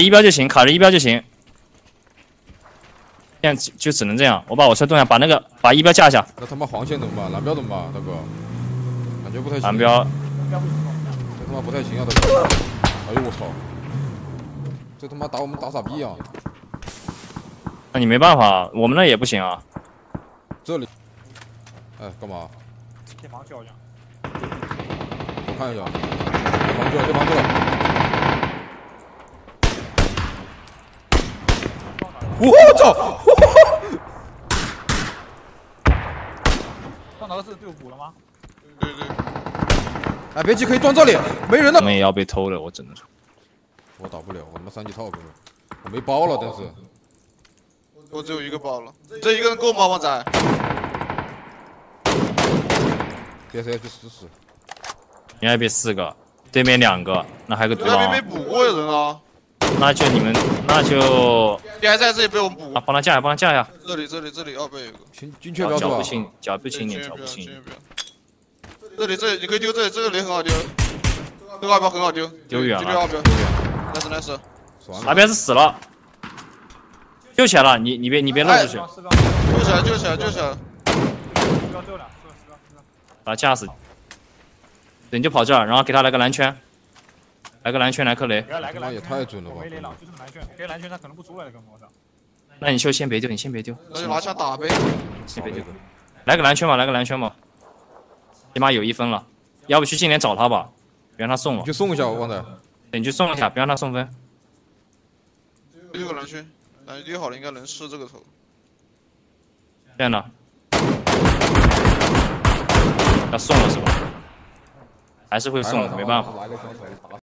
一标就行，卡着一标就行。这样就只能这样。我把我车动一下，把那个把一标架下。那他妈黄线怎么办？蓝标怎么办，大哥？感觉不太行。蓝标。这他妈不太行啊，大哥！哎呦我操！这他妈打我们打傻逼啊！那你没办法，我们那也不行啊。这里。哎，干嘛？这盲叫一下。我看一下。盲叫，这盲叫。我操！撞哪个是队伍补了吗？对。哎，别急，可以撞这里，没人了。我们也要被偷了，我只能说。我打不了，我他妈三级套不了，我没包了，但是。我只有一个包了，这一个人够吗，旺仔？别谁 B40，你还别四个，对面两个，那还有个对方。那边没补过的人啊。那就你们，那就。你还在这里被我们补。啊，帮他架呀，帮他架呀。这里二边有个。精确标准。脚不轻，脚不轻点，脚不轻。这里你可以丢这里，这个雷很好丢，这个二标很好丢。丢远了。丢二标。nice。那边是死了。 救起来了，你别漏出去！救起来！把他架死，人就跑这儿，然后给他来个蓝圈，来颗雷。他也太准了吧！没雷了，就是蓝圈，给蓝圈他可能不出来这个模式。那你就先别丢，那就拿枪打呗。先别丢，来个蓝圈吧，起码有1分了，要不去近点找他吧，别让他送了。就送一下，我忘了。你去送一下，别让他送分。丢个蓝圈。 感觉丢好了，应该能吃这个头。这样的，要送了是吧？还是会送，没办法。